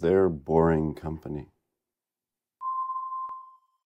they're boring company.